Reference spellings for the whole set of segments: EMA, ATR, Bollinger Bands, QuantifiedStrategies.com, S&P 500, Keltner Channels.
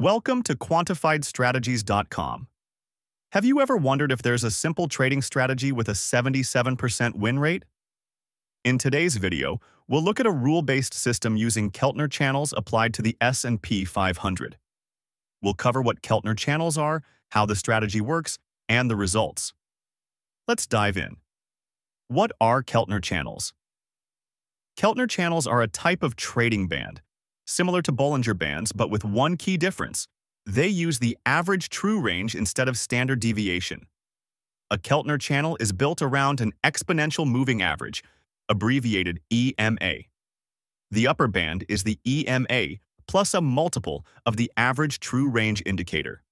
Welcome to QuantifiedStrategies.com. Have you ever wondered if there's a simple trading strategy with a 77% win rate? In today's video, we'll look at a rule-based system using Keltner channels applied to the S&P 500. We'll cover what Keltner channels are, how the strategy works, and the results. Let's dive in. What are Keltner channels? Keltner channels are a type of trading band, similar to Bollinger Bands, but with one key difference. They use the average true range instead of standard deviation. A Keltner channel is built around an exponential moving average, abbreviated EMA. The upper band is the EMA plus a multiple of the average true range indicator.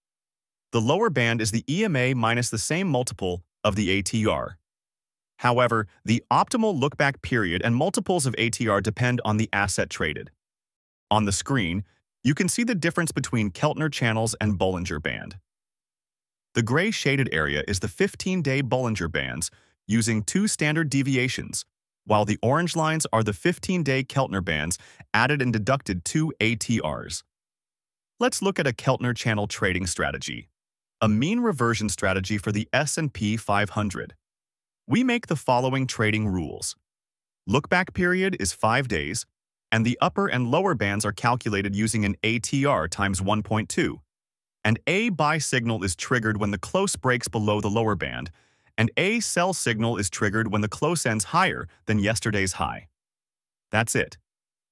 The lower band is the EMA minus the same multiple of the ATR. However, the optimal look-back period and multiples of ATR depend on the asset traded. On the screen, you can see the difference between Keltner channels and Bollinger Band. The gray shaded area is the 15-day Bollinger Bands using two standard deviations, while the orange lines are the 15-day Keltner Bands added and deducted two ATRs. Let's look at a Keltner channel trading strategy, a mean reversion strategy for the S&P 500. We make the following trading rules. Look-back period is 5 days, and the upper and lower bands are calculated using an ATR times 1.2. An A buy signal is triggered when the close breaks below the lower band, and a sell signal is triggered when the close ends higher than yesterday's high. That's it.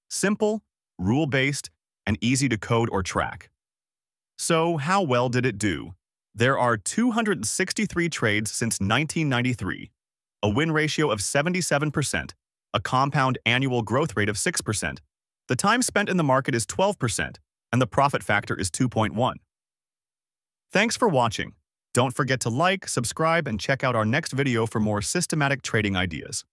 Simple, rule-based, and easy to code or track. So how well did it do? There are 263 trades since 1993, a win ratio of 77%, a compound annual growth rate of 6%, the time spent in the market is 12%, and the profit factor is 2.1. Thanks for watching. Don't forget to like, subscribe, and check out our next video for more systematic trading ideas.